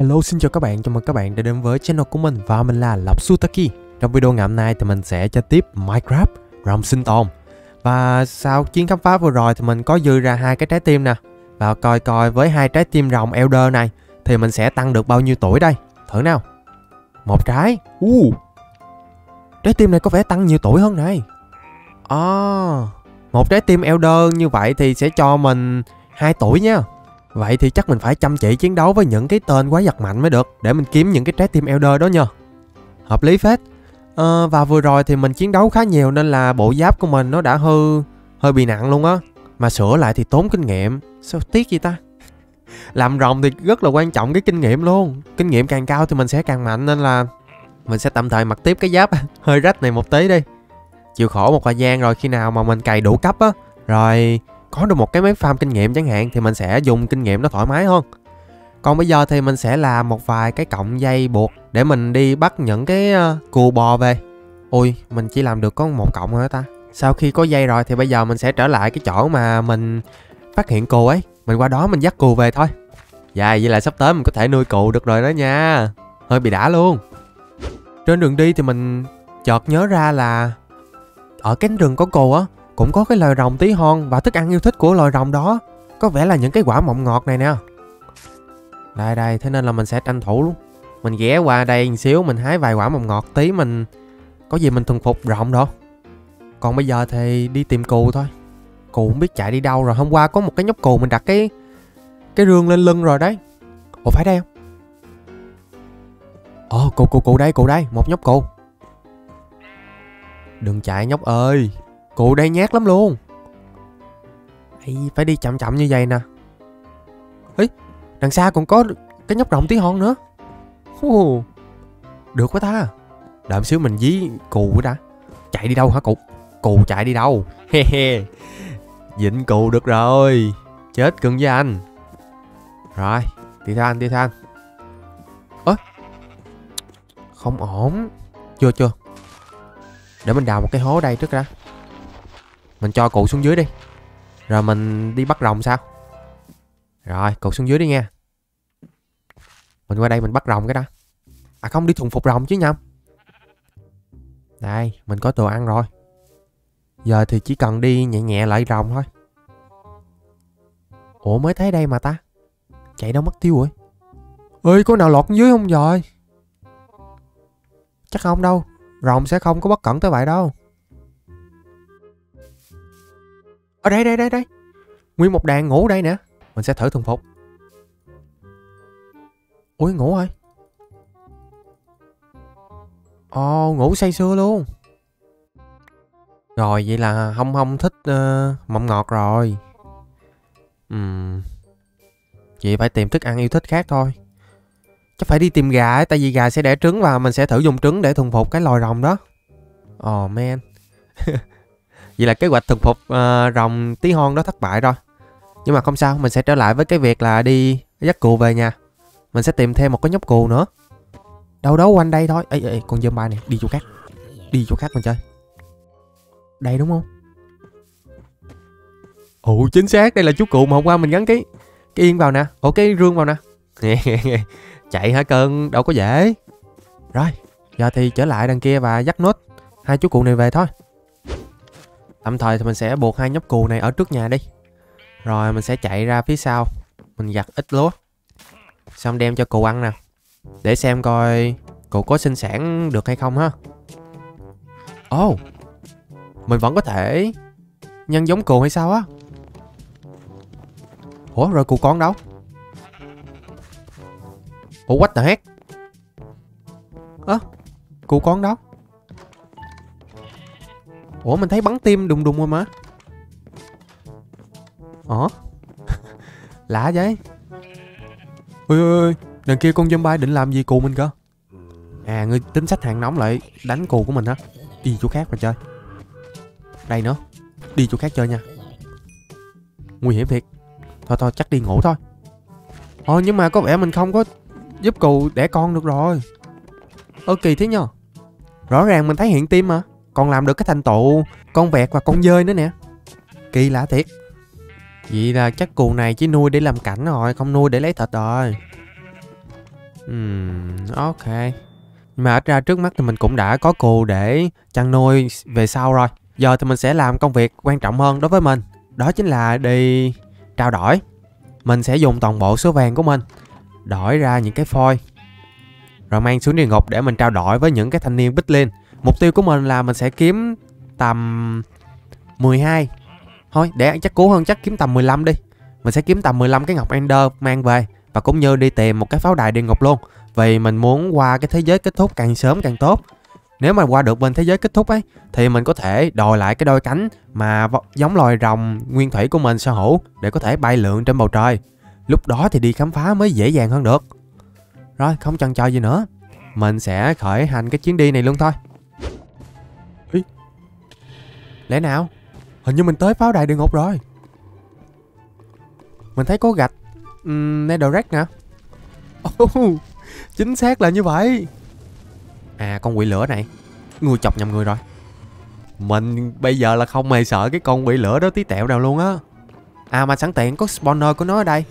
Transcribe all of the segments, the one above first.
Hello, xin chào các bạn, chào mừng các bạn đã đến với channel của mình và mình là Lộc Zutaki. Trong video ngày hôm nay thì mình sẽ chơi tiếp Minecraft rồng sinh tồn. Và sau chuyến khám phá vừa rồi thì mình có dư ra hai cái trái tim nè. Và coi coi với hai trái tim rồng Elder này thì mình sẽ tăng được bao nhiêu tuổi đây. Thử nào. Một trái. Trái tim này có vẻ tăng nhiều tuổi hơn này. Một trái tim Elder như vậy thì sẽ cho mình 2 tuổi nha. Vậy thì chắc mình phải chăm chỉ chiến đấu với những cái tên quái vật mạnh mới được, để mình kiếm những cái trái tim Elder đó nha. Hợp lý phết. Và vừa rồi thì mình chiến đấu khá nhiều nên là bộ giáp của mình nó đã hơi bị nặng luôn á. Mà sửa lại thì tốn kinh nghiệm. Sao tiếc vậy ta. Làm rồng thì rất là quan trọng cái kinh nghiệm luôn. Kinh nghiệm càng cao thì mình sẽ càng mạnh, nên là mình sẽ tạm thời mặc tiếp cái giáp hơi rách này một tí đi. Chịu khổ một thời gian, rồi khi nào mà mình cày đủ cấp á, rồi có được một cái máy farm kinh nghiệm chẳng hạn, thì mình sẽ dùng kinh nghiệm nó thoải mái hơn. Còn bây giờ thì mình sẽ làm một vài cái cọng dây buộc để mình đi bắt những cái cừu bò về. Ui, mình chỉ làm được có một cọng thôi ta. Sau khi có dây rồi thì bây giờ mình sẽ trở lại cái chỗ mà mình phát hiện cừu ấy. Mình qua đó mình dắt cừu về thôi. Dạ, vậy là sắp tới mình có thể nuôi cừu được rồi đó nha. Hơi bị đã luôn. Trên đường đi thì mình chợt nhớ ra là ở cánh rừng có cừu á, cũng có cái loài rồng tí hon, và thức ăn yêu thích của loài rồng đó có vẻ là những cái quả mọng ngọt này nè. Đây đây, thế nên là mình sẽ tranh thủ luôn. Mình ghé qua đây một xíu, mình hái vài quả mọng ngọt tí, mình có gì mình thuần phục rồng đó. Còn bây giờ thì đi tìm cừu thôi. Cừu không biết chạy đi đâu rồi. Hôm qua có một cái nhóc cừu mình đặt cái rương lên lưng rồi đấy. Ồ, phải đây không? Ồ, cừu đây, một nhóc cừu. Đừng chạy nhóc ơi. Cừu đây nhát lắm luôn. Ê, phải đi chậm chậm như vậy nè. Ê, đằng xa còn có cái nhóc rồng tí hon nữa. Được quá ta. Đợi xíu mình dí cừu đã. Chạy đi đâu hả cừu? Cừu chạy đi đâu? Dịnh cừu được rồi. Chết cưng với anh. Rồi, đi theo anh. Ơ, không ổn. Chưa. Để mình đào một cái hố đây trước đã. Mình cho cừu xuống dưới đi, rồi mình đi bắt rồng sao. Rồi, cừu xuống dưới đi nha. Mình qua đây mình bắt rồng cái đó. À không, đi thuần phục rồng chứ nhầm. Đây, mình có đồ ăn rồi. Giờ thì chỉ cần đi nhẹ nhẹ lại rồng thôi. Ủa, mới thấy đây mà ta. Chạy đâu mất tiêu rồi. Ơi, có nào lọt dưới không rồi? Chắc không đâu. Rồng sẽ không có bất cẩn tới vậy đâu. Ở đây. Nguyên một đàn ngủ đây nè. Mình sẽ thử thuần phục. Ui, ngủ ơi. Ồ, ngủ say sưa luôn. Rồi, vậy là không thích mọng ngọt rồi. Vậy phải tìm thức ăn yêu thích khác thôi. Chắc phải đi tìm gà ấy, tại vì gà sẽ đẻ trứng và mình sẽ thử dùng trứng để thuần phục cái loài rồng đó. Ồ, man. Vậy là kế hoạch thuần phục rồng tí hon đó thất bại rồi. Nhưng mà không sao, mình sẽ trở lại với cái việc là đi dắt cừu về nhà. Mình sẽ tìm thêm một cái nhóc cừu nữa. Đâu đó quanh đây thôi. Ê, con dơm ba này, đi chỗ khác mình chơi. Đây đúng không? Ồ, chính xác, đây là chú cừu mà hôm qua mình gắn cái yên vào nè. Ủa, cái rương vào nè. Chạy hả cưng, đâu có dễ. Rồi, giờ thì trở lại đằng kia và dắt nốt hai chú cừu này về thôi. Tạm thời thì mình sẽ buộc hai nhóc cừu này ở trước nhà đi. Rồi mình sẽ chạy ra phía sau. Mình gặt ít lúa, xong đem cho cừu ăn nè. Để xem coi cừu có sinh sản được hay không ha. Ồ, mình vẫn có thể nhân giống cừu hay sao á. Ủa, rồi cừu con đâu? Ủa, what the heck? Ơ, cừu con đâu? Ủa, mình thấy bắn tim đùng đùng rồi mà. Lạ vậy. Ôi, đằng kia con zombie định làm gì cừu mình cơ? À, ngươi tính sách hàng nóng lại đánh cừu của mình hả? Đi chỗ khác mà chơi. Đây nữa. Đi chỗ khác chơi nha. Nguy hiểm thiệt. Thôi chắc đi ngủ thôi. Ồ, nhưng mà có vẻ mình không có giúp cừu đẻ con được rồi. Ơ, kỳ thế nhờ. Rõ ràng mình thấy hiện tim mà, còn làm được cái thành tựu con vẹt và con dơi nữa nè. Kỳ lạ thiệt. Vậy là chắc cừu này chỉ nuôi để làm cảnh rồi, không nuôi để lấy thịt rồi. Ok. Nhưng mà ít ra trước mắt thì mình cũng đã có cừu để chăn nuôi về sau rồi. Giờ thì mình sẽ làm công việc quan trọng hơn đối với mình. Đó chính là đi trao đổi. Mình sẽ dùng toàn bộ số vàng của mình đổi ra những cái phôi, rồi mang xuống địa ngục để mình trao đổi với những cái thanh niên Bitlin. Mục tiêu của mình là mình sẽ kiếm tầm 12. Thôi để chắc cố hơn, chắc kiếm tầm 15 đi. Mình sẽ kiếm tầm 15 cái ngọc Ender mang về, và cũng như đi tìm một cái pháo đài địa ngục luôn. Vì mình muốn qua cái thế giới kết thúc càng sớm càng tốt. Nếu mà qua được bên thế giới kết thúc ấy, thì mình có thể đòi lại cái đôi cánh mà giống loài rồng nguyên thủy của mình sở hữu, để có thể bay lượn trên bầu trời. Lúc đó thì đi khám phá mới dễ dàng hơn được. Rồi không chần chờ gì nữa, mình sẽ khởi hành cái chuyến đi này luôn thôi. Ý, lẽ nào? Hình như mình tới pháo đài địa ngục rồi. Mình thấy có gạch Netherite nè. Chính xác là như vậy. À, con quỷ lửa này, người chọc nhầm người rồi. Mình bây giờ là không hề sợ cái con quỷ lửa đó tí tẹo nào luôn á. À mà sẵn tiện có spawner của nó ở đây,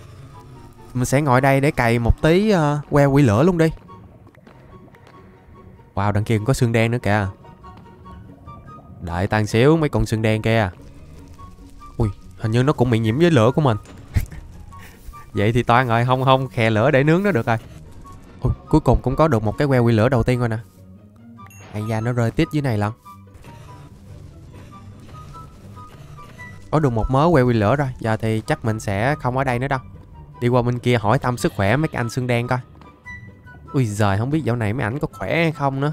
mình sẽ ngồi đây để cày một tí que quỷ lửa luôn đi. Wow, đằng kia còn có xương đen nữa kìa. Đợi tàn xíu mấy con xương đen kia. Ui, hình như nó cũng bị nhiễm với lửa của mình. Vậy thì toan rồi, không khè lửa để nướng nó được rồi. Ui, cuối cùng cũng có được một cái que quỷ lửa đầu tiên rồi nè. Ai da, nó rơi tít dưới này lần. Có được một mớ que quỷ lửa rồi. Giờ thì chắc mình sẽ không ở đây nữa đâu, đi qua bên kia hỏi thăm sức khỏe mấy cái anh xương đen coi. Ui giời, không biết dạo này mấy ảnh có khỏe hay không nữa.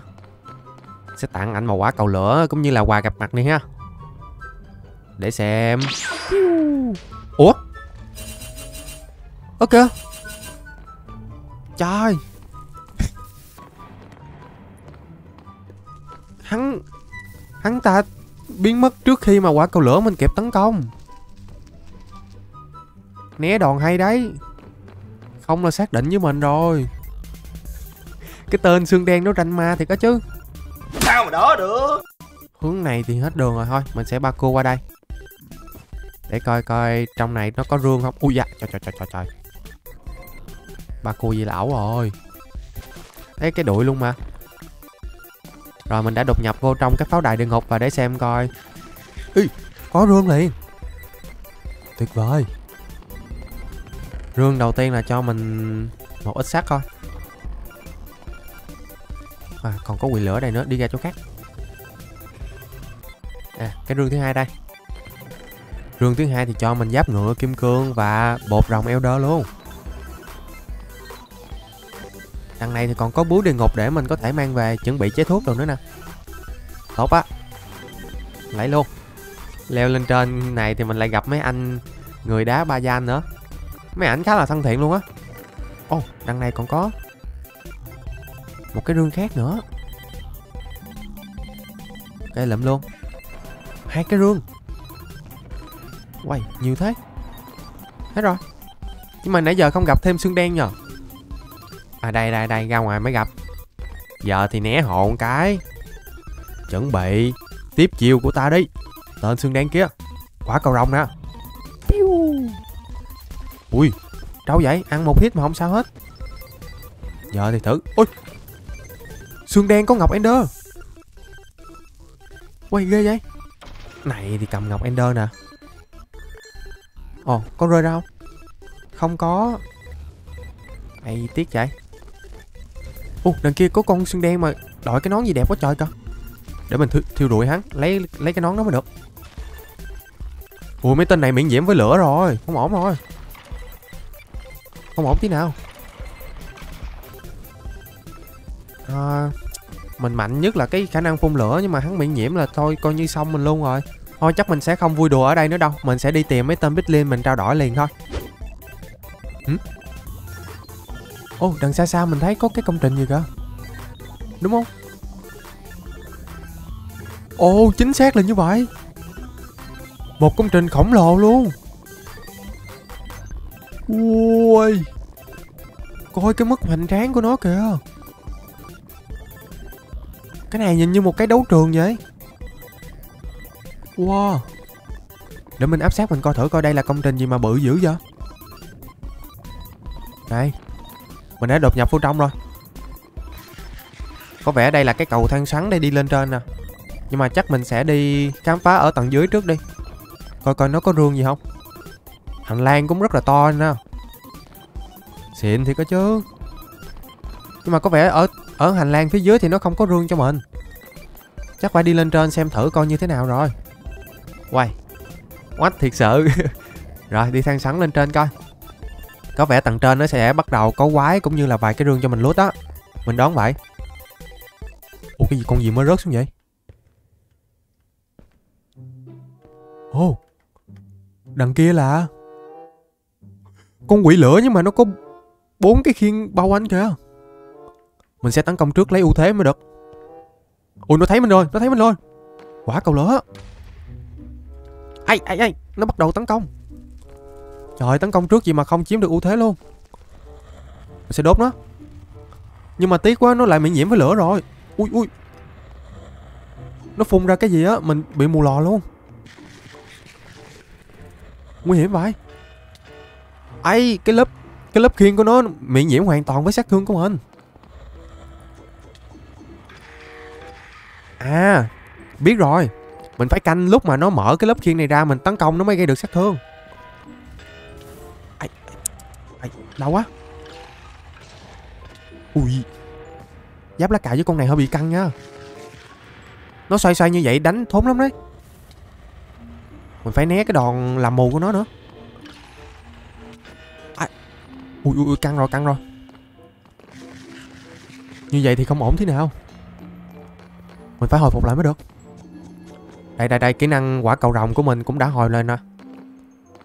Sẽ tặng ảnh một quả cầu lửa cũng như là quà gặp mặt đi ha. Để xem. Ủa? Ok. Trời. Hắn ta biến mất trước khi mà quả cầu lửa mình kịp tấn công. Né đòn hay đấy. Không là xác định với mình rồi. Cái tên xương đen nó ranh ma thiệt á chứ. Sao mà đỡ được. Hướng này thì hết đường rồi, thôi mình sẽ ba cô qua đây. Để coi coi trong này nó có rương không. Ui da, trời. Ba cô gì lão rồi. Thấy cái đuổi luôn mà. Rồi mình đã đột nhập vô trong cái pháo đài địa ngục và để xem coi. Ý, có rương liền. Tuyệt vời. Rương đầu tiên là cho mình một ít sắt thôi. À, còn có quỷ lửa đây nữa, đi ra chỗ khác. À, cái rương thứ hai đây. Rương thứ hai thì cho mình giáp ngựa kim cương và bột rồng Elder luôn. Đằng này thì còn có búa địa ngục để mình có thể mang về chuẩn bị chế thuốc rồi nữa nè. Tốt á. Lấy luôn. Leo lên trên này thì mình lại gặp mấy anh người đá ba gian nữa. Mấy ảnh khá là thân thiện luôn á. Ồ, đằng này còn có một cái rương khác nữa. Cái lụm luôn. Hai cái rương. Uầy, nhiều thế. Hết rồi. Nhưng mà nãy giờ không gặp thêm xương đen nhờ. À đây, ra ngoài mới gặp. Giờ thì né hộ một cái. Chuẩn bị tiếp chiêu của ta đi. Tên xương đen kia. Quả cầu rồng nè. Ui, đâu vậy? Ăn một hit mà không sao hết. Giờ thì thử. Ui, xương đen có ngọc Ender. Quay ghê vậy. Này thì cầm ngọc Ender nè. Ồ, có rơi ra không? Không có. Hay tiếc vậy. Ồ, đằng kia có con xương đen mà đội cái nón gì đẹp quá trời cơ. Để mình thiêu đuổi hắn. Lấy cái nón đó mới được. Ui, mấy tên này miễn nhiễm với lửa rồi. Không ổn rồi. Không ổn tí nào. À, mình mạnh nhất là cái khả năng phun lửa, nhưng mà hắn miễn nhiễm là thôi coi như xong mình luôn rồi. Thôi chắc mình sẽ không vui đùa ở đây nữa đâu. Mình sẽ đi tìm mấy tên Bitlin mình trao đổi liền thôi. Ồ, đằng xa xa mình thấy có cái công trình gì kìa. Đúng không? Ồ, chính xác là như vậy. Một công trình khổng lồ luôn. Ui, coi cái mức hoành tráng của nó kìa. Cái này nhìn như một cái đấu trường vậy. Wow. Để mình áp sát mình coi thử coi đây là công trình gì mà bự dữ vậy. Đây, Mình đã đột nhập vô trong rồi. Có vẻ đây là cái cầu thang sắn để đi lên trên nè. Nhưng mà chắc mình sẽ đi khám phá ở tầng dưới trước đi. Coi coi nó có rương gì không. Hành lang cũng rất là to nè. Xịn thì có chứ. Nhưng mà có vẻ ở hành lang phía dưới thì nó không có rương cho mình. Chắc phải đi lên trên xem thử coi như thế nào rồi. Uầy, oách thiệt sự. Rồi đi thang sắn lên trên coi. Có vẻ tầng trên nó sẽ bắt đầu có quái cũng như là vài cái rương cho mình lút á. Mình đoán vậy. Ủa cái gì, con gì mới rớt xuống vậy? Ồ, đằng kia là con quỷ lửa, nhưng mà nó có 4 cái khiên bao quanh kìa. Mình sẽ tấn công trước lấy ưu thế mới được. Ui, nó thấy mình rồi, nó thấy mình rồi. Quả cầu lửa. Ai, ai, ai, nó bắt đầu tấn công. Trời, tấn công trước gì mà không chiếm được ưu thế luôn. Mình sẽ đốt nó. Nhưng mà tiếc quá, nó lại bị nhiễm với lửa rồi. Ui, ui. Nó phun ra cái gì á, mình bị mù lò luôn. Nguy hiểm vậy. Ấy, cái lớp khiên của nó bị nhiễm hoàn toàn với sát thương của mình. À, biết rồi. Mình phải canh lúc mà nó mở cái lớp khiên này ra, mình tấn công nó mới gây được sát thương. Ai, ai, đau quá. Ui, giáp lá cà với con này hơi bị căng nha. Nó xoay xoay như vậy đánh thốn lắm đấy. Mình phải né cái đòn làm mù của nó nữa. À, ui, ui, căng rồi, căng rồi. Như vậy thì không ổn thế nào. Mình phải hồi phục lại mới được. Đây, đây, đây, kỹ năng quả cầu rồng của mình cũng đã hồi lên nè.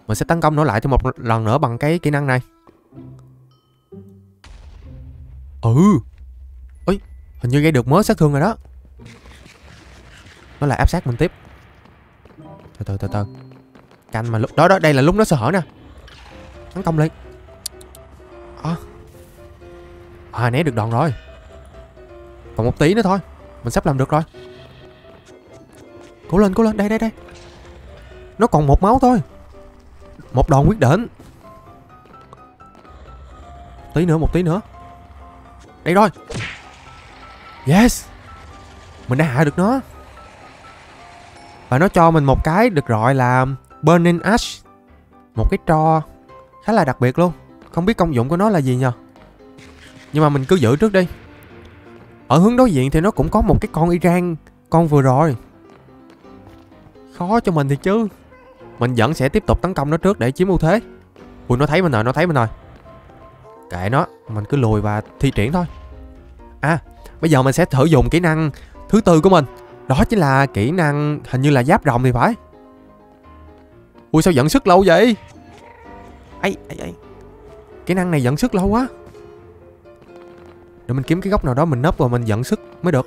Mình sẽ tấn công nó lại thêm một lần nữa bằng cái kỹ năng này. Ừ. Ôi, hình như gây được mớ sát thương rồi đó. Nó lại áp sát mình tiếp. Từ từ. Canh mà lúc đó đó, đây là lúc nó sơ hở nè. Tấn công lên. À, né được đòn rồi. Còn một tí nữa thôi. Mình sắp làm được rồi. Cố lên, đây. Nó còn một máu thôi. Một đòn quyết định. Một tí nữa. Đây rồi. Yes. Mình đã hạ được nó. Và nó cho mình một cái được gọi là Burning Ash. Một cái tro khá là đặc biệt luôn. Không biết công dụng của nó là gì nhờ. Nhưng mà mình cứ giữ trước đi. Ở hướng đối diện thì nó cũng có một cái con Iran. Con vừa rồi khó cho mình thì chứ. Mình vẫn sẽ tiếp tục tấn công nó trước để chiếm ưu thế. Ui, nó thấy mình rồi. Kệ nó, mình cứ lùi và thi triển thôi. À, bây giờ mình sẽ thử dùng kỹ năng thứ tư của mình. Đó chính là kỹ năng hình như là giáp rồng thì phải. Ui, sao dẫn sức lâu vậy? Ấy. Kỹ năng này dẫn sức lâu quá. Để mình kiếm cái góc nào đó mình nấp rồi mình dẫn sức mới được.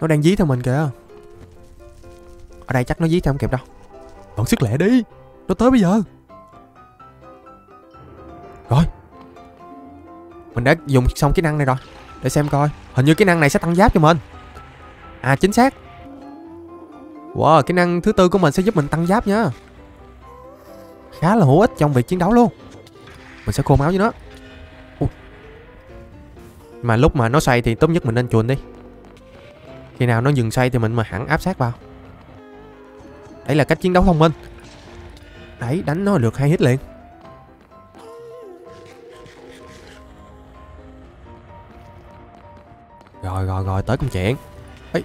Nó đang dí theo mình kìa. Ở đây chắc nó dí theo không kịp đâu. Vẫn sức lẹ đi. Nó tới bây giờ. Rồi. Mình đã dùng xong kỹ năng này rồi. Để xem coi. Hình như kỹ năng này sẽ tăng giáp cho mình. À, chính xác. Wow, kỹ năng thứ tư của mình sẽ giúp mình tăng giáp nha. Khá là hữu ích trong việc chiến đấu luôn. Mình sẽ khô máu với nó. Mà lúc mà nó xoay thì tốt nhất mình nên chuồn đi. Khi nào nó dừng xoay thì mình mà hẳn áp sát vào. Đấy là cách chiến đấu thông minh. Đấy, đánh nó được 2 hit liền. Rồi, tới công chuyện. Ấy,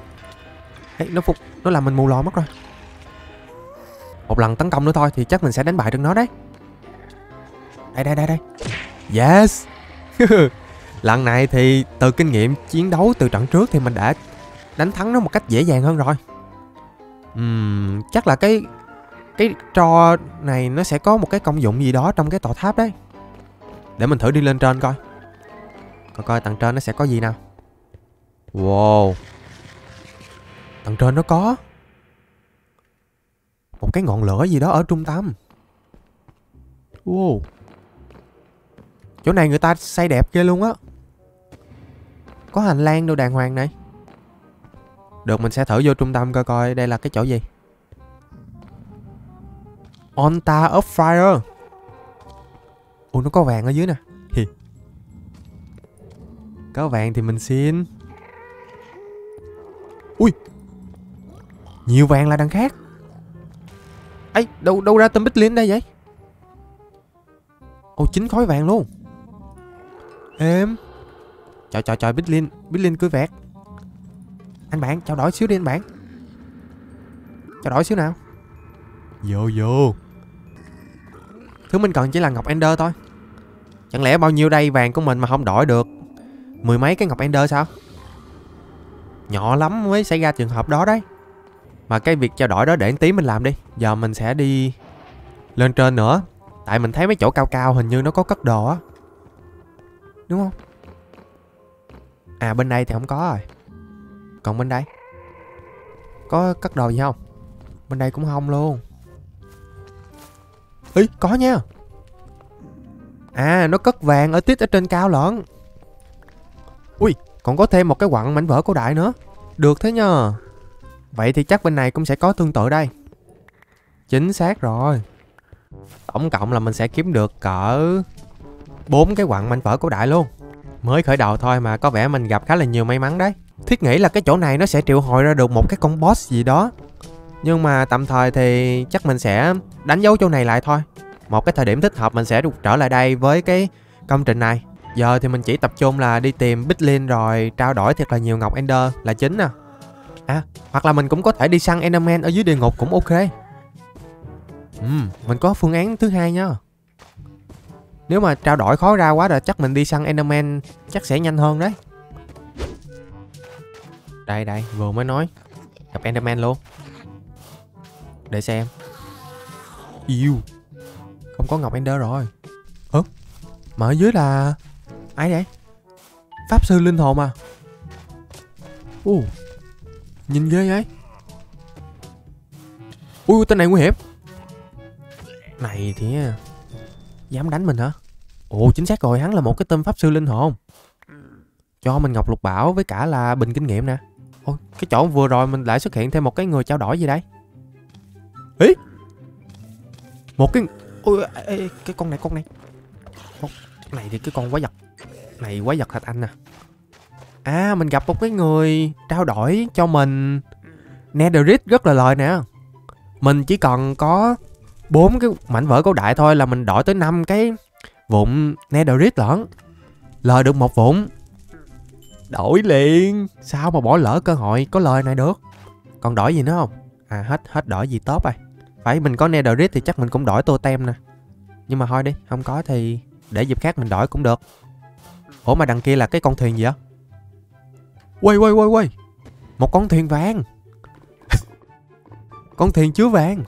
nó làm mình mù lò mất rồi. Một lần tấn công nữa thôi thì chắc mình sẽ đánh bại được nó đấy. Đây. Yes. Lần này thì từ kinh nghiệm chiến đấu từ trận trước thì mình đã đánh thắng nó một cách dễ dàng hơn rồi. Chắc là cái tro này nó sẽ có một cái công dụng gì đó trong cái tòa tháp đấy. Để mình thử đi lên trên coi. Coi tầng trên nó sẽ có gì nào. Wow. Tầng trên nó có một cái ngọn lửa gì đó ở trung tâm. Wow. Chỗ này người ta xây đẹp ghê luôn á. Có hành lang đồ đàng hoàng này. Được, mình sẽ thử vô trung tâm coi coi đây là cái chỗ gì. Altar of Fire. Ủa, nó có vàng ở dưới nè. Hi. Có vàng thì mình xin. Ui, nhiều vàng là đằng khác. Ấy, đâu ra tầm Bitlin đây vậy? Ồ, 9 khối vàng luôn. Êm. Trời trời trời, Bitlin cưới vẹt. Anh bạn, trao đổi xíu đi anh bạn. Trao đổi xíu nào. Vô vô. Thứ mình cần chỉ là ngọc Ender thôi. Chẳng lẽ bao nhiêu đây vàng của mình mà không đổi được mười mấy cái ngọc Ender sao? Nhỏ lắm mới xảy ra trường hợp đó đấy. Mà cái việc trao đổi đó để tí mình làm đi. Giờ mình sẽ đi lên trên nữa. Tại mình thấy mấy chỗ cao cao hình như nó có cất đồ á, đúng không? À, bên đây thì không có rồi. Còn bên đây có cất đồ gì không? Bên đây cũng không luôn. Ý, có nha. À, nó cất vàng ở tít ở trên cao lận. Ui, còn có thêm một cái quặng mảnh vỡ cổ đại nữa. Được thế nhờ. Vậy thì chắc bên này cũng sẽ có tương tự đây. Chính xác rồi. Tổng cộng là mình sẽ kiếm được cỡ 4 cái quặng mảnh vỡ cổ đại luôn. Mới khởi đầu thôi mà có vẻ mình gặp khá là nhiều may mắn đấy. Thiết nghĩ là cái chỗ này nó sẽ triệu hồi ra được một cái con boss gì đó. Nhưng mà tạm thời thì chắc mình sẽ đánh dấu chỗ này lại thôi. Một cái thời điểm thích hợp mình sẽ trở lại đây với cái công trình này. Giờ thì mình chỉ tập trung là đi tìm Bitlin rồi trao đổi thiệt là nhiều ngọc Ender là chính nè. À, hoặc là mình cũng có thể đi săn Enderman ở dưới địa ngục cũng ok. Mình có phương án thứ hai nha. Nếu mà trao đổi khó ra quá rồi chắc mình đi săn Enderman chắc sẽ nhanh hơn đấy. Đây đây, vừa mới nói gặp Enderman luôn. Để xem. Yêu, không có ngọc Ender rồi. Ơ, mà ở dưới là ai vậy? Pháp sư linh hồn à? Ồ, nhìn ghê vậy. Ui, tên này nguy hiểm. Này thì dám đánh mình hả? Ồ, chính xác rồi, hắn là một cái tên pháp sư linh hồn. Cho mình ngọc lục bảo với cả là bình kinh nghiệm nè. Ôi, cái chỗ vừa rồi mình lại xuất hiện thêm một cái người trao đổi gì đây? Ý, một cái... Ôi, cái con này, con này thì cái con quái vật này, quái vật thạch anh nè. À, mình gặp một cái người trao đổi cho mình Netherite rất là lời nè. Mình chỉ cần có 4 cái mảnh vỡ cổ đại thôi là mình đổi tới 5 cái vụn Netherite lẫn. Lời được một vụn. Đổi liền. Sao mà bỏ lỡ cơ hội có lời này được. Còn đổi gì nữa không? À, hết đổi gì tốt rồi. Phải, mình có Netherite thì chắc mình cũng đổi totem nè. Nhưng mà thôi đi, không có thì để dịp khác mình đổi cũng được. Ủa, mà đằng kia là cái con thuyền gì á? Quay, một con thuyền vàng. Con thuyền chứa vàng.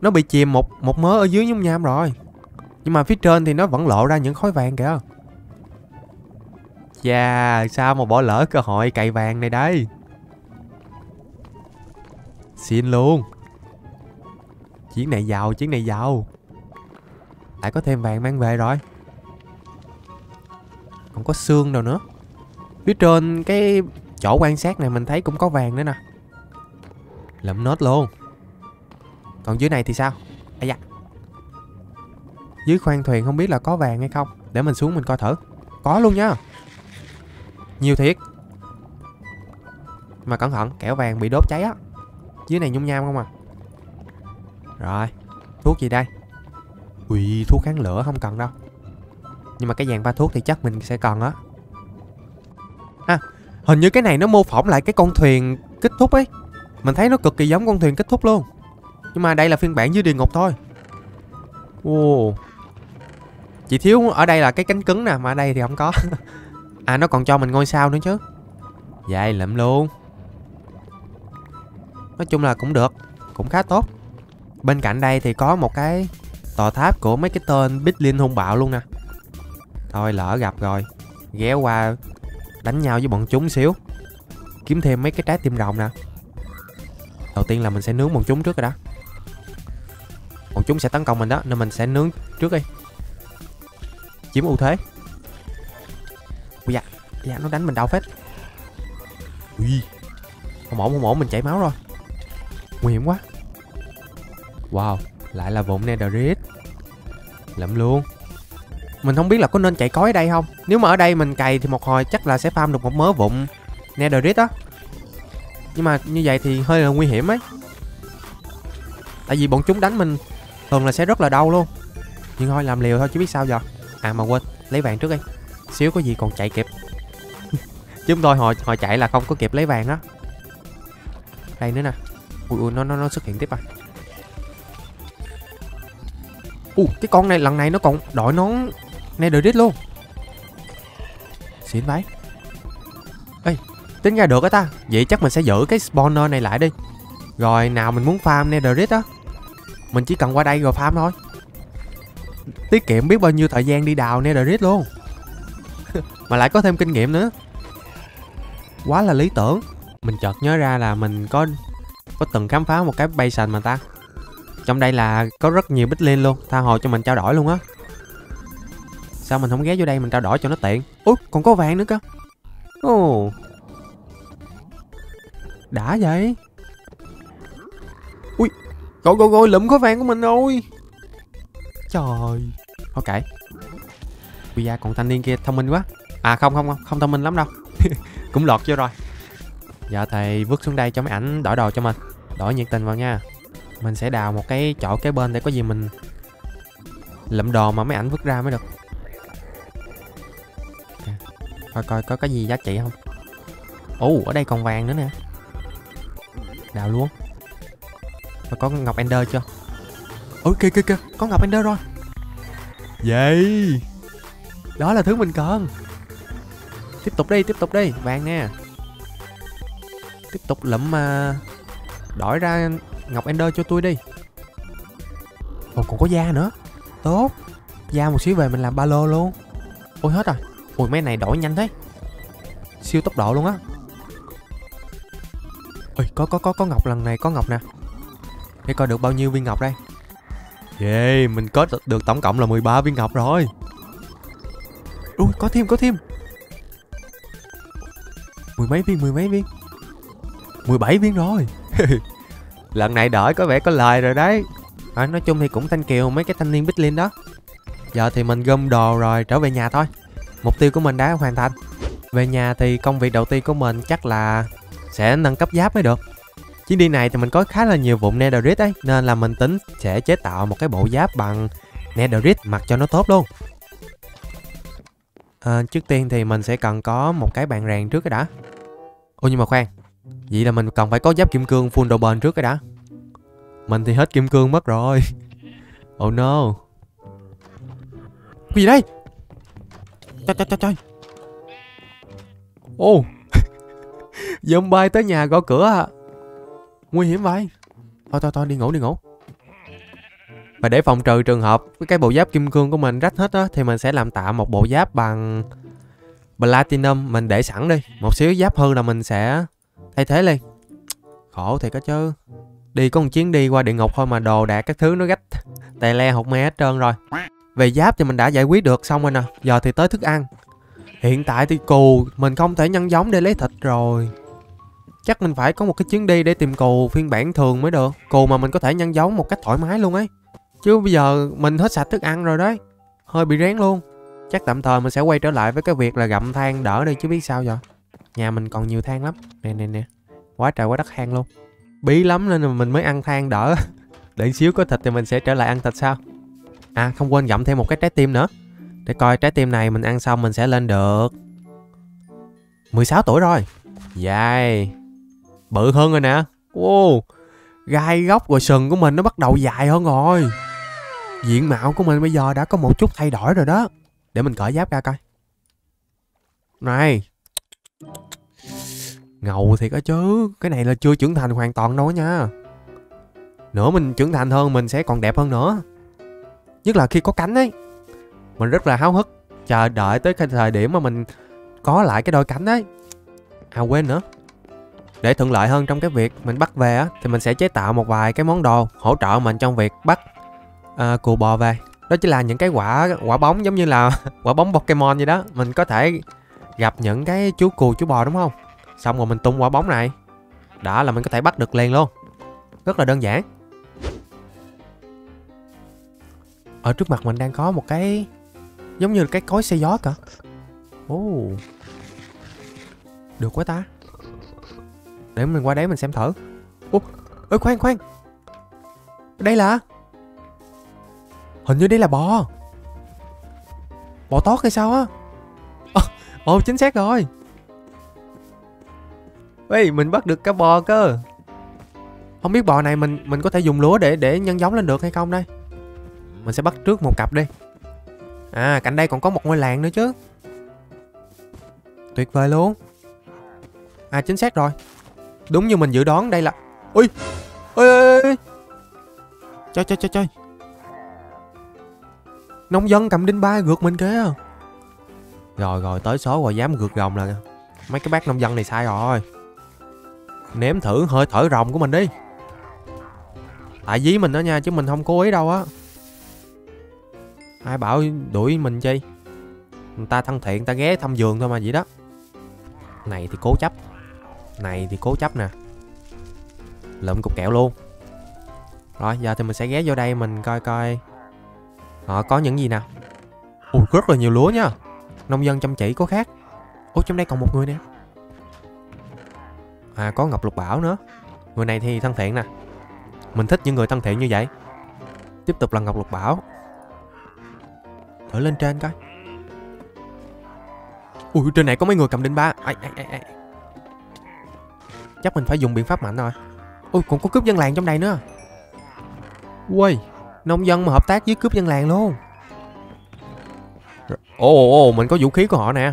Nó bị chìm một mớ ở dưới nhung nham rồi. Nhưng mà phía trên thì nó vẫn lộ ra những khối vàng kìa. Chà, sao mà bỏ lỡ cơ hội cày vàng này đấy. Xin luôn. Chuyến này giàu. Lại có thêm vàng mang về rồi. Còn có xương đâu nữa. Phía trên cái chỗ quan sát này mình thấy cũng có vàng nữa nè. Lụm nốt luôn. Còn dưới này thì sao? À dạ. Dưới khoang thuyền không biết là có vàng hay không. Để mình xuống mình coi thử. Có luôn nha. Nhiều thiệt. Mà cẩn thận, kẻo vàng bị đốt cháy á. Dưới này nhung nham không à. Rồi, thuốc gì đây? Ui, thuốc kháng lửa không cần đâu. Nhưng mà cái vàng pha thuốc thì chắc mình sẽ cần á. À, hình như cái này nó mô phỏng lại cái con thuyền kết thúc ấy. Mình thấy nó cực kỳ giống con thuyền kết thúc luôn. Nhưng mà đây là phiên bản dưới địa ngục thôi. Wow. Chỉ thiếu ở đây là cái cánh cứng nè. Mà ở đây thì không có. À, nó còn cho mình ngôi sao nữa chứ. Vậy lụm luôn. Nói chung là cũng được. Cũng khá tốt. Bên cạnh đây thì có một cái tòa tháp của mấy cái tên Bitlin hung bạo luôn nè. Thôi lỡ gặp rồi, ghé qua đánh nhau với bọn chúng xíu. Kiếm thêm mấy cái trái tim rồng nè. Đầu tiên là mình sẽ nướng bọn chúng trước rồi đó. Bọn chúng sẽ tấn công mình đó. Nên mình sẽ nướng trước đi. Chiếm ưu thế. Ui da, dạ, nó đánh mình đau phết. Ui, không ổn, mình chảy máu rồi. Nguy hiểm quá. Wow, lại là vụn Netherite. Lụm luôn. Mình không biết là có nên chạy cói ở đây không. Nếu mà ở đây mình cày thì một hồi chắc là sẽ farm được một mớ vụn Netherite á. Nhưng mà như vậy thì hơi là nguy hiểm ấy. Tại vì bọn chúng đánh mình thường là sẽ rất là đau luôn. Nhưng thôi làm liều thôi chứ biết sao giờ. À mà quên, lấy vàng trước đi. Xíu có gì còn chạy kịp. Chúng tôi hồi chạy là không có kịp lấy vàng á. Đây nữa nè. Ui nó xuất hiện tiếp à. Cái con này lần này nó còn đội nón Netherite luôn. Xịn vậy. Ê, tính ra được á ta. Vậy chắc mình sẽ giữ cái spawner này lại đi. Rồi nào mình muốn farm Netherite á, mình chỉ cần qua đây rồi farm thôi. Tiết kiệm biết bao nhiêu thời gian đi đào Netherite luôn. Mà lại có thêm kinh nghiệm nữa. Quá là lý tưởng. Mình chợt nhớ ra là mình có từng khám phá một cái basin mà ta. Trong đây là có rất nhiều Bitlin luôn. Tha hồ cho mình trao đổi luôn á. Sao mình không ghé vô đây mình trao đổi cho nó tiện. Ủa còn có vàng nữa cơ. Ồ, đã vậy. Ui Gọi lụm có vàng của mình rồi. Trời. Thôi kệ. Ui da, còn thanh niên kia thông minh quá. À không thông minh lắm đâu. Cũng lọt vô rồi. Giờ thì vứt xuống đây cho mấy ảnh đổi đồ cho mình. Đổi nhiệt tình vào nha. Mình sẽ đào một cái chỗ kế bên để có gì mình lượm đồ mà mấy ảnh vứt ra mới được. Coi có cái gì giá trị không. Ở đây còn vàng nữa nè. Đào luôn. Rồi có ngọc Ender chưa. Kìa có ngọc Ender rồi. Vậy đó là thứ mình cần. Tiếp tục đi vàng nè. Tiếp tục lượm mà đổi ra ngọc Ender cho tôi đi. Ồ còn có da nữa. Tốt. Da một xíu về mình làm ba lô luôn. Ôi hết rồi. Ui mấy này đổi nhanh thế. Siêu tốc độ luôn á. Ôi có ngọc lần này. Có ngọc nè. Để coi được bao nhiêu viên ngọc đây. Yeah, mình có được tổng cộng là 13 viên ngọc rồi. Ui có thêm mười mấy viên 17 viên rồi. Lần này đợi có vẻ có lời rồi đấy. Nói chung thì cũng thanh kiều mấy cái thanh niên Bitlin đó. Giờ thì mình gom đồ rồi trở về nhà thôi. Mục tiêu của mình đã hoàn thành. Về nhà thì công việc đầu tiên của mình chắc là sẽ nâng cấp giáp mới được. Chuyến đi này thì mình có khá là nhiều vụn Netherite ấy, nên là mình tính sẽ chế tạo một cái bộ giáp bằng Netherite mặc cho nó tốt luôn. Trước tiên thì mình sẽ cần có một cái bàn rèn trước cái đã. Ôi nhưng mà khoan, vậy là mình cần phải có giáp kim cương full độ bền trước cái đã. Mình thì hết kim cương mất rồi. Oh no. Cái gì đây? Trời. Ô. Zombie tới nhà gõ cửa à. Nguy hiểm vậy. Thôi đi ngủ. Và để phòng trừ trường hợp cái bộ giáp kim cương của mình rách hết á, thì mình sẽ làm tạm một bộ giáp bằng platinum. Mình để sẵn đi. Một xíu giáp hư là mình sẽ thay thế liền. Khổ thiệt á chứ. Đi có một chuyến đi qua địa ngục thôi mà đồ đạc các thứ nó gách tè le hột me hết trơn rồi. Về giáp thì mình đã giải quyết được xong rồi nè. Giờ thì tới thức ăn. Hiện tại thì cù mình không thể nhân giống để lấy thịt rồi. Chắc mình phải có một cái chuyến đi để tìm cù phiên bản thường mới được. Cù mà mình có thể nhân giống một cách thoải mái luôn ấy. Chứ bây giờ mình hết sạch thức ăn rồi đấy. Hơi bị rén luôn. Chắc tạm thời mình sẽ quay trở lại với cái việc là gặm than đỡ đi chứ biết sao giờ. Nhà mình còn nhiều than lắm. Nè. Quá trời quá đất than luôn. Bí lắm nên mình mới ăn than đỡ. Để xíu có thịt thì mình sẽ trở lại ăn thịt sao. À không quên gặm thêm một cái trái tim nữa. Để coi trái tim này mình ăn xong mình sẽ lên được 16 tuổi rồi. Dài. Bự hơn rồi nè. Wow. Gai góc rồi sừng của mình nó bắt đầu dài hơn rồi. Diện mạo của mình bây giờ đã có một chút thay đổi rồi đó. Để mình cởi giáp ra coi. Này. Ngầu thiệt á chứ. Cái này là chưa trưởng thành hoàn toàn đâu nha. Nữa mình trưởng thành hơn mình sẽ còn đẹp hơn nữa. Nhất là khi có cánh ấy. Mình rất là háo hức. Chờ đợi tới cái thời điểm mà mình có lại cái đôi cánh ấy. À quên nữa. Để thuận lợi hơn trong cái việc mình bắt về á, thì mình sẽ chế tạo một vài cái món đồ hỗ trợ mình trong việc bắt cù bò về. Đó chính là những cái quả bóng giống như là quả bóng Pokemon vậy đó. Mình có thể gặp những cái chú cù chú bò đúng không? Xong rồi mình tung quả bóng này. Đó là mình có thể bắt được liền luôn. Rất là đơn giản. Ở trước mặt mình đang có một cái Giống như là cái cối xe gió cả. Ồ, được quá ta. Để mình qua đấy mình xem thử. Ủa, ơi khoan khoan. Đây là, hình như đây là bò. Bò tót hay sao á. Ồ, chính xác rồi. Ê, mình bắt được cá bò cơ. Không biết bò này mình có thể dùng lúa để nhân giống lên được hay không đây. Mình sẽ bắt trước một cặp đi. À, cạnh đây còn có một ngôi làng nữa chứ. Tuyệt vời luôn. À, chính xác rồi. Đúng như mình dự đoán đây là... Ui! Ui! Ui! Trời! Nông dân cầm đinh ba gượt mình kìa. Rồi, tới số rồi dám gượt rồng là... Mấy cái bác nông dân này sai rồi. Nếm thử hơi thở rồng của mình đi. Tại dí mình đó nha, chứ mình không cố ý đâu á. Ai bảo đuổi mình chi. Người ta thân thiện, người ta ghé thăm vườn thôi mà vậy đó. Này thì cố chấp nè. Lượm cục kẹo luôn. Rồi giờ thì mình sẽ ghé vô đây mình coi coi họ có những gì nào. Ui, rất là nhiều lúa nha. Nông dân chăm chỉ có khác. Ủa, trong đây còn một người nè. À, có Ngọc Lục Bảo nữa. Người này thì thân thiện nè. Mình thích những người thân thiện như vậy. Tiếp tục là Ngọc Lục Bảo. Thử lên trên coi. Ui, trên này có mấy người cầm đinh ba. Ai. Chắc mình phải dùng biện pháp mạnh rồi. Ui, còn có cướp dân làng trong đây nữa. Ui, nông dân mà hợp tác với cướp dân làng luôn. Ồ, mình có vũ khí của họ nè.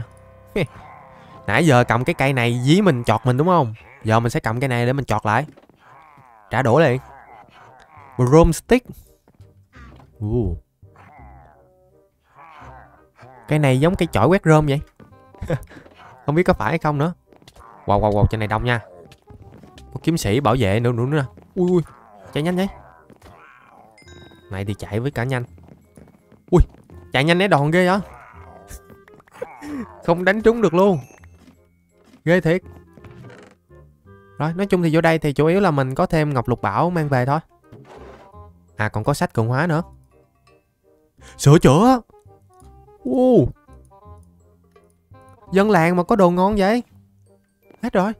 Nãy giờ cầm cái cây này dí mình chọt mình đúng không? Giờ mình sẽ cầm cây này để mình chọt lại. Trả đũa liền. Broomstick. Cây này giống cái chổi quét rơm vậy. Không biết có phải hay không nữa. Wow, trên này đông nha. Có kiếm sĩ bảo vệ nữa. Ui, chạy nhanh đấy. Này thì chạy với cả nhanh. Ui, chạy nhanh né đòn ghê á. Không đánh trúng được luôn. Ghê thiệt. Rồi, nói chung thì vô đây thì chủ yếu là mình có thêm Ngọc Lục Bảo mang về thôi. À, còn có sách cường hóa nữa. Sửa chữa. Dân làng mà có đồ ngon vậy. Hết rồi.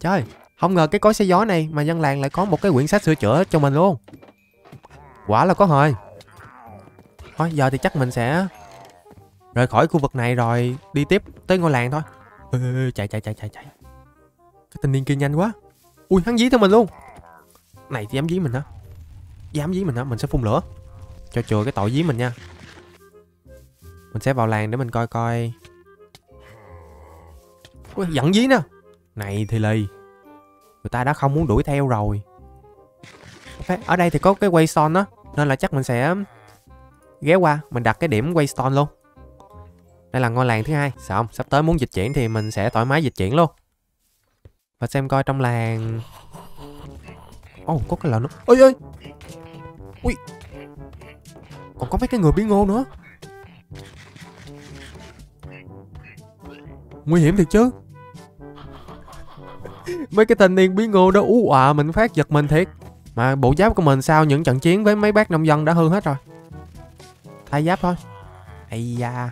Trời, không ngờ cái cối xe gió này mà dân làng lại có một cái quyển sách sửa chữa cho mình luôn. Quả là có hời. Thôi, giờ thì chắc mình sẽ rời khỏi khu vực này rồi đi tiếp tới ngôi làng thôi. Chạy. Cái thanh niên kia nhanh quá. Ui, hắn dí theo mình luôn. Này thì dám dí mình hả? Mình sẽ phun lửa cho chừa cái tội dí mình nha. Mình sẽ vào làng để mình coi coi. Ui, giận dí nè. Này thì lì. Người ta đã không muốn đuổi theo rồi. Ở đây thì có cái Waystone đó, nên là chắc mình sẽ ghé qua. Mình đặt cái điểm Waystone luôn. Đây là ngôi làng thứ hai. Sao không? Sắp tới muốn dịch chuyển thì mình sẽ thoải mái dịch chuyển luôn. Và xem coi trong làng. Có cái lò nữa. Ôi. Ui, còn có mấy cái người biến ngô nữa. Nguy hiểm thiệt chứ. Mấy cái thanh niên biến ngô đó mình phát giật mình thiệt. Mà bộ giáp của mình sau những trận chiến với mấy bác nông dân đã hư hết rồi. Thay giáp thôi. Ây da.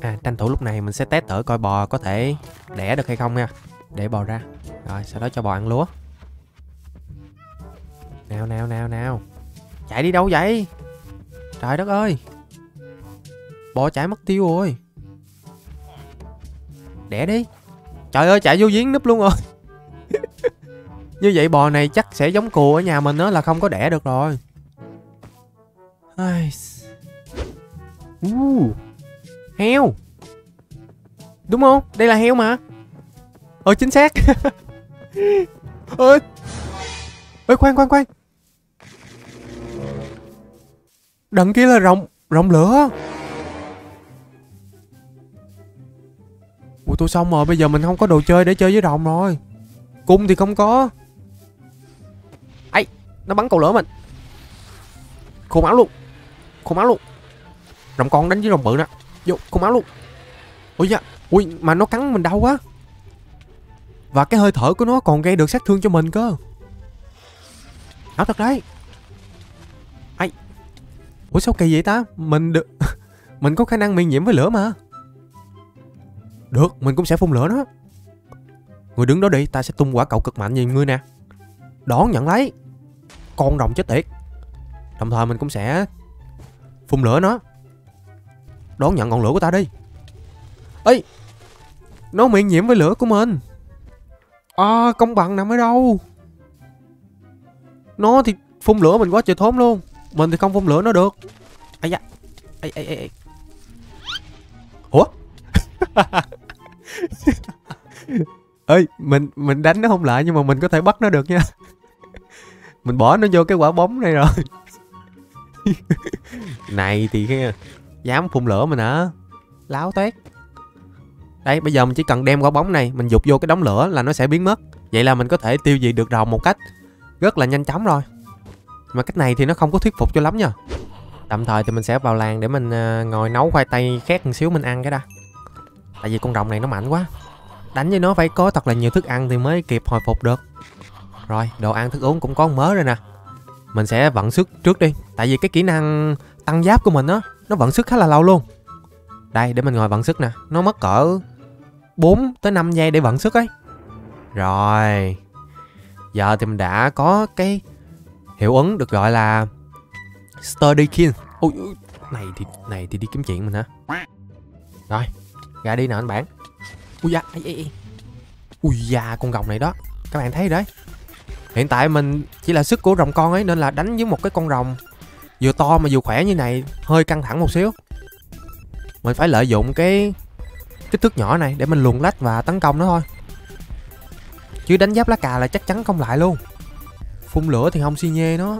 À, tranh thủ lúc này mình sẽ test thử coi bò có thể đẻ được hay không nha. Để bò ra. Rồi, sau đó cho bò ăn lúa. Nào. Chạy đi đâu vậy? Trời đất ơi. Bò chạy mất tiêu rồi. Đẻ đi. Trời ơi, chạy vô giếng núp luôn rồi. Như vậy bò này chắc sẽ giống cừu ở nhà mình đó, là không có đẻ được rồi. Heo. Đúng không? Đây là heo mà. Chính xác. Ê, khoan. Đằng kia là rồng lửa. Ủa, tôi xong rồi, bây giờ mình không có đồ chơi để chơi với rồng rồi. Cung thì không có. Ấy, nó bắn cầu lửa mình. Khô máu luôn. Rồng con đánh với rồng bự nè. Vô, khô máu luôn. Ui da, ui, mà nó cắn mình đau quá. Và cái hơi thở của nó còn gây được sát thương cho mình cơ. Ảo thật đấy. Ấy, Ủa sao kỳ vậy ta? Mình được mình có khả năng miễn nhiễm với lửa mà. Được, mình cũng sẽ phun lửa nó. Người đứng đó đi, ta sẽ tung quả cầu cực mạnh về ngươi nè. Đón nhận lấy. Con rồng chết tiệt. Đồng thời mình cũng sẽ phun lửa nó. Đón nhận ngọn lửa của ta đi. Ê, nó miễn nhiễm với lửa của mình. À, công bằng nằm ở đâu? Nó thì phun lửa mình quá trời thốn luôn. Mình thì không phun lửa nó được. Ây da. Ây, ây, ây. Ủa? Ê, mình đánh nó không lại nhưng mà mình có thể bắt nó được nha. Mình bỏ nó vô cái quả bóng này rồi. Này thì cái dám phun lửa mình hả? Láo toét. Đấy, bây giờ mình chỉ cần đem quả bóng này mình dục vô cái đống lửa là nó sẽ biến mất. Vậy là mình có thể tiêu diệt được rồng một cách rất là nhanh chóng rồi. Mà cách này thì nó không có thuyết phục cho lắm nha. Tạm thời thì mình sẽ vào làng để mình ngồi nấu khoai tây khét một xíu mình ăn cái đã. Tại vì con rồng này nó mạnh quá. Đánh với nó phải có thật là nhiều thức ăn thì mới kịp hồi phục được. Rồi, đồ ăn thức uống cũng có mớ rồi nè. Mình sẽ vận sức trước đi. Tại vì cái kỹ năng tăng giáp của mình á, nó vận sức khá là lâu luôn. Đây, để mình ngồi vận sức nè. Nó mất cỡ 4 tới 5 giây để vận sức ấy. Rồi. Giờ thì mình đã có cái hiệu ứng được gọi là Study King. Ôi, này thì đi kiếm chuyện mình hả? Rồi, ra đi nè anh bạn. Ui da, ui da, con rồng này đó. Các bạn thấy đấy. Hiện tại mình chỉ là sức của rồng con ấy, nên là đánh với một cái con rồng vừa to mà vừa khỏe như này hơi căng thẳng một xíu. Mình phải lợi dụng cái kích thước nhỏ này để mình luồn lách và tấn công nó thôi. Chứ đánh giáp lá cà là chắc chắn không lại luôn. Phun lửa thì không xi nhê nó.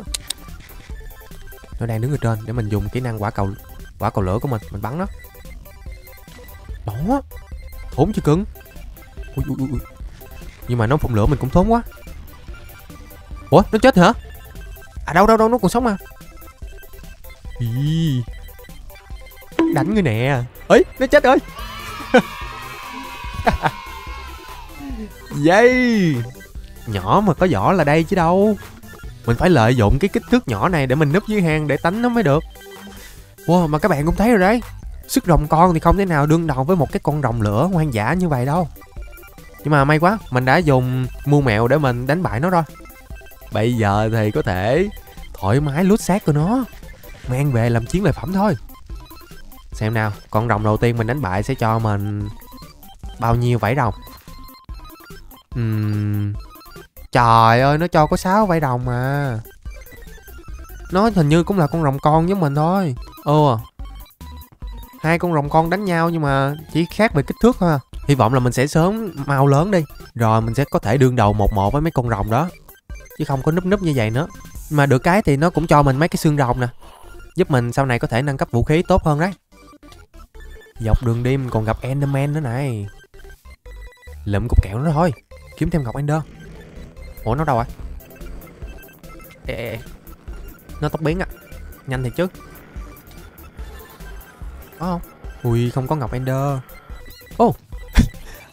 Nó đang đứng ở trên để mình dùng kỹ năng quả cầu lửa của mình bắn nó. Đó. Thốn chứ cưng. Ui. Nhưng mà nó phun lửa mình cũng thốn quá. Ủa, nó chết hả? À đâu, nó còn sống mà. Ý. Đánh người nè. Ấy, nó chết rồi. Yay. Nhỏ mà có vỏ là đây chứ đâu. Mình phải lợi dụng cái kích thước nhỏ này để mình núp dưới hang để tánh nó mới được. Wow, mà các bạn cũng thấy rồi đấy. Sức rồng con thì không thể nào đương đầu với một cái con rồng lửa hoang dã như vậy đâu. Nhưng mà may quá, mình đã dùng mưu mẹo để mình đánh bại nó rồi. Bây giờ thì có thể thoải mái lút xác của nó, mang về làm chiến lợi phẩm thôi. Xem nào, con rồng đầu tiên mình đánh bại sẽ cho mình bao nhiêu vảy rồng? Trời ơi, nó cho có 6 vảy rồng mà. Nó hình như cũng là con rồng con với mình thôi. Hai con rồng con đánh nhau nhưng mà chỉ khác về kích thước ha. Hy vọng là mình sẽ sớm mau lớn đi. Rồi mình sẽ có thể đương đầu 1-1 với mấy con rồng đó. Chứ không có núp như vậy nữa. Mà được cái thì nó cũng cho mình mấy cái xương rồng nè. Giúp mình sau này có thể nâng cấp vũ khí tốt hơn đấy. Dọc đường đi mình còn gặp Enderman nữa này. Lượm cục kẹo nó thôi. Kiếm thêm ngọc Ender. Ủa nó đâu rồi? Ê. Nó tốc biến à. Nhanh thiệt chứ. Có không? Ui không có ngọc Ender. Ô.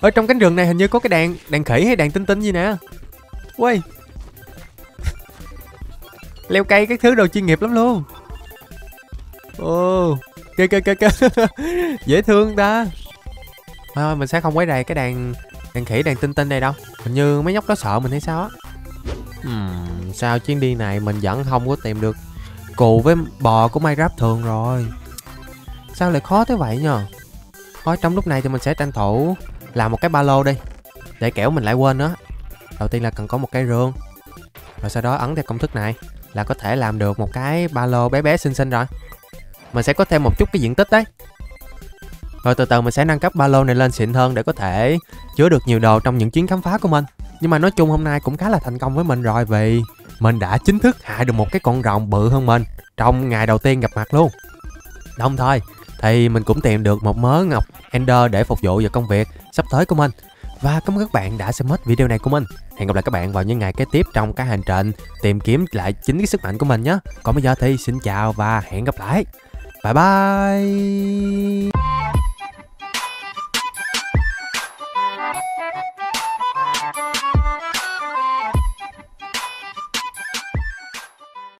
Ở trong cánh rừng này hình như có cái đàn khỉ hay đàn tinh tinh gì nè. Ui. Leo cây các thứ đồ chuyên nghiệp lắm luôn. Ồ, kê. Dễ thương ta. Thôi mình sẽ không quấy rầy cái đàn khỉ đàn tinh tinh này đâu. Hình như mấy nhóc đó sợ mình hay sao á. Sao chuyến đi này mình vẫn không có tìm được cù với bò của Minecraft thường rồi. Sao lại khó thế vậy nhờ. Thôi trong lúc này thì mình sẽ tranh thủ làm một cái ba lô đi. Để kẻo mình lại quên nữa. Đầu tiên là cần có một cái rương. Rồi sau đó ấn theo công thức này là có thể làm được một cái ba lô bé bé xinh xinh rồi. Mình sẽ có thêm một chút cái diện tích đấy. Rồi từ từ mình sẽ nâng cấp ba lô này lên xịn hơn để có thể chứa được nhiều đồ trong những chuyến khám phá của mình. Nhưng mà nói chung hôm nay cũng khá là thành công với mình rồi vì mình đã chính thức hạ được một cái con rồng bự hơn mình trong ngày đầu tiên gặp mặt luôn. Đồng thời thì mình cũng tìm được một mớ ngọc Ender để phục vụ vào công việc sắp tới của mình. Và cảm ơn các bạn đã xem hết video này của mình. Hẹn gặp lại các bạn vào những ngày kế tiếp trong cái hành trình tìm kiếm lại chính cái sức mạnh của mình nhé. Còn bây giờ thì xin chào và hẹn gặp lại. Bye bye.